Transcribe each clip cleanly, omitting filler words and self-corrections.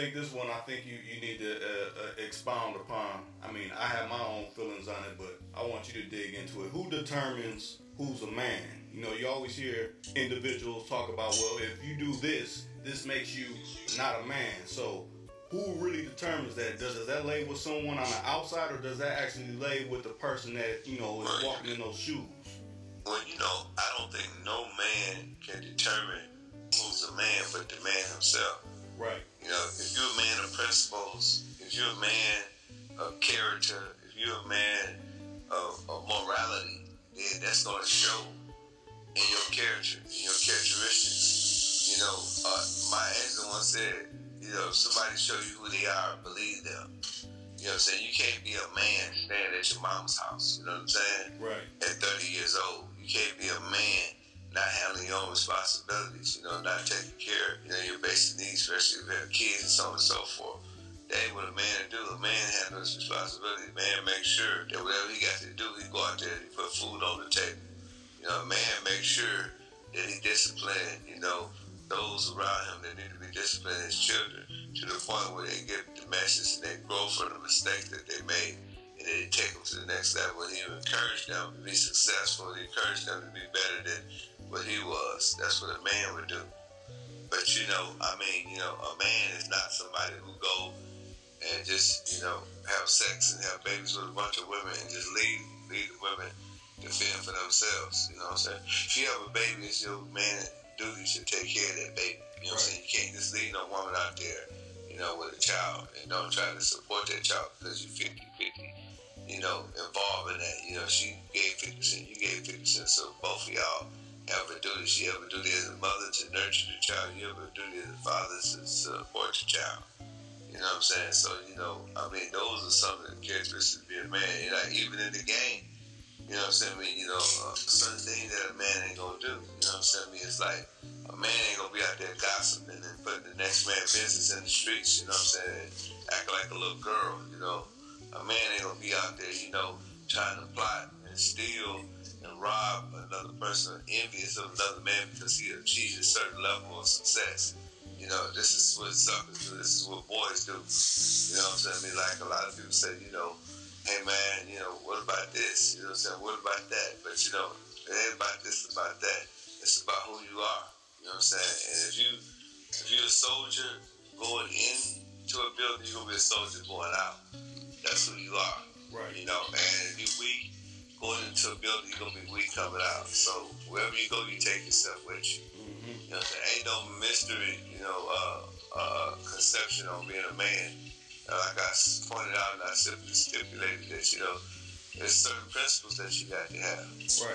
think this one, I think you need to expound upon. I mean, I have my own feelings on it, but I want you to dig into it. Who determines who's a man? You know, you always hear individuals talk about, well, if you do this, this makes you not a man. So who really determines that? Does that lay with someone on the outside, or does that actually lay with the person that, you know, is walking in those shoes? Well, you know, I don't think no man can determine who's a man but the man himself. Right. You know, if you're a man of principles, if you're a man of character, if you're a man of morality, then that's going to show in your character, in your characteristics. You know, my answer once said, you know, if somebody show you who they are, believe them. You know what I'm saying? You can't be a man standing at your mama's house. You know what I'm saying? Right. At 30 years old, you can't be a man not handling your own responsibilities, you know, not taking care of, you know, your basic needs, especially if you have kids and so on and so forth. That ain't what a man do. A man handles his responsibilities. A man makes sure that whatever he got to do, he go out there and he put food on the table. You know, a man makes sure that he disciplined, you know, those around him that need to be disciplined, his children, to the point where they get the message and they grow from the mistakes that they made. And then he take them to the next level. He encouraged them to be successful. He encouraged them to be better than what he was. That's what a man would do. But, you know, I mean, you know, a man is not somebody who go and just, you know, have sex and have babies with a bunch of women and just leave the women to fend for themselves. You know what I'm saying? If you have a baby, it's your man's duty to take care of that baby. You know what I'm saying? You can't just leave no woman out there, you know, with a child, and don't try to support that child because you're 50-50. You know, involved in that. You know, she gave 50%, you gave 50%, so both of y'all have a duty. She have a duty as a mother to nurture the child. You have a duty as a father to support the child. You know what I'm saying? So, you know, I mean, those are some of the characteristics of being a man. You know, even in the game, you know what I'm saying? I mean, you know, certain things that a man ain't gonna do. You know what I'm saying? I mean, it's like a man ain't gonna be out there gossiping and putting the next man's business in the streets. You know what I'm saying? Acting like a little girl. You know. A man ain't gonna be out there, you know, trying to plot and steal and rob another person, or envious of another man because he achieves a certain level of success. You know, this is what suckers do. This is what boys do. You know what I'm saying? I mean, like a lot of people say, you know, hey man, you know, what about this? You know what I'm saying? What about that? But you know, it ain't about this, it's about that. It's about who you are. You know what I'm saying? And if you're a soldier going into a building, you're gonna be a soldier going out. That's who you are, right? You know, and if you're weak going into a building, you're gonna be weak coming out. So wherever you go, you take yourself with you. Mm-hmm. You know, there ain't no mystery, you know, conception on being a man. Like I pointed out, and I simply stipulated that, you know, there's certain principles that you got to have. Right.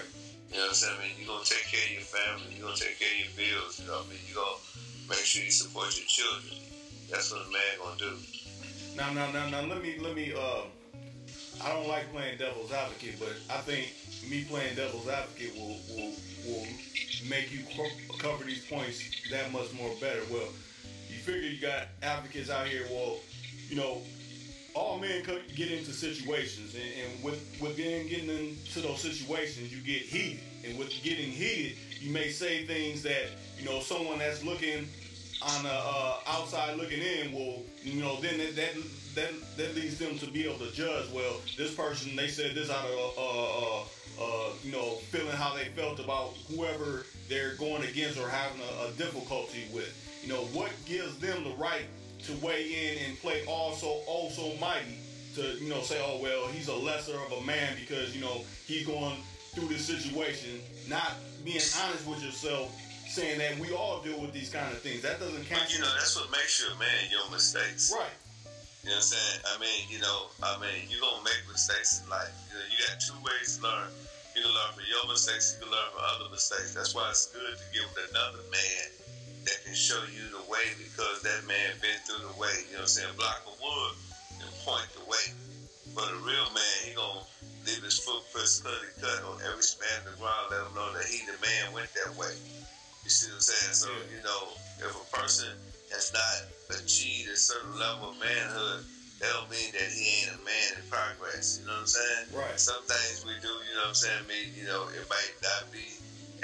You know what I'm saying? I mean, you're gonna take care of your family. You're gonna take care of your bills. You know what I mean? You're gonna make sure you support your children. That's what a man gonna do. Now, let me, I don't like playing devil's advocate, but I think me playing devil's advocate will make you cover these points that much more better. Well, you figure you got advocates out here, well, you know, all men get into situations, and with getting into those situations, you get heated, and with getting heated, you may say things that, you know, someone that's looking on the outside looking in, well, you know, then that leads them to be able to judge. Well, this person, they said this out of you know, feeling how they felt about whoever they're going against or having a difficulty with. You know, what gives them the right to weigh in and play also mighty to, you know, say, oh well, he's a lesser of a man because, you know, he's going through this situation, not being honest with yourself. Saying that we all deal with these kind of things. That doesn't count. But, you know, that's what makes you a man, your mistakes. Right. You know what I'm saying? I mean, you know, you're going to make mistakes in life. You know, you got two ways to learn. You can learn from your mistakes, you can learn from other mistakes. That's why it's good to get with another man that can show you the way, because that man been through the way. You know what I'm saying? Block of wood and point the way. But a real man, he going to leave his footprints clearly cut on every span of the ground, let him know that he the man went that way. You see what I'm saying? So, you know, if a person has not achieved a certain level of manhood, that don't mean that he ain't a man in progress. You know what I'm saying? Right. Some things we do, you know what I'm saying, I mean, you know, it might not be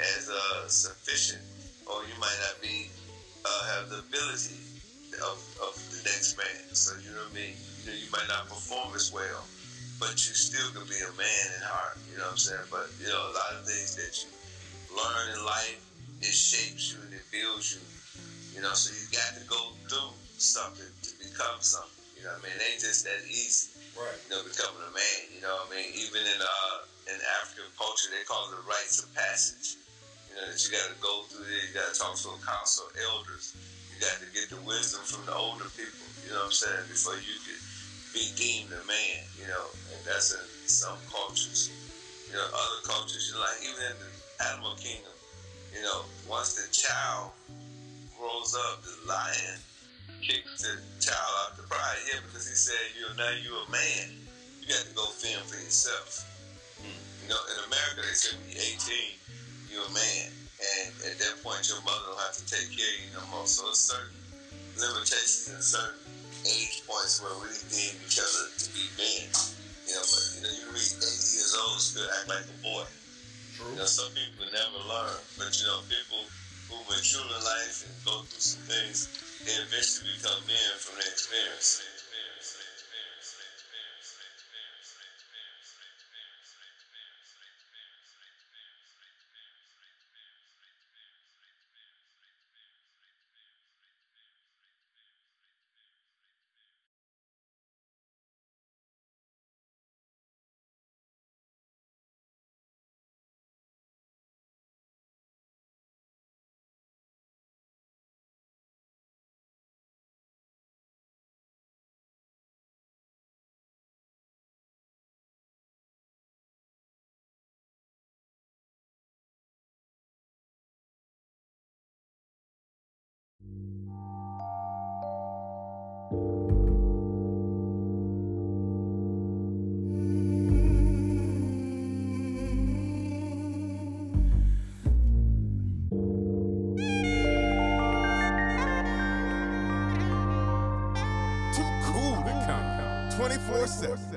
as sufficient, or you might not be have the ability of the next man. So you know what I mean? You might not perform as well, but you still can be a man at heart. You know what I'm saying? But you know, a lot of things that you learn in life, it shapes you and it builds you. You know, so you got to go through something to become something. You know what I mean? It ain't just that easy. Right. You know, becoming a man. You know what I mean? Even in African culture, they call it the rites of passage. You know, that you got to go through there. You got to talk to a council of elders. You got to get the wisdom from the older people. You know what I'm saying? Before you could be deemed a man. You know, and that's in some cultures. You know, other cultures, you know, like even in the animal kingdom. You know, once the child grows up, the lion kicks the child out the pride. Yeah, because he said, you know, now you're a man. You got to go fend for yourself. You know, in America they said when you're 18. You're a man, and at that point your mother don't have to take care of you no more. So there's certain limitations and certain age points where we deem each other to be men. You know, but you know, you can be 80 years old still act like a boy. True. You know, some people never learn, but you know, people who mature in life and go through some things, they eventually become men from their experience. Too cool. 24/7.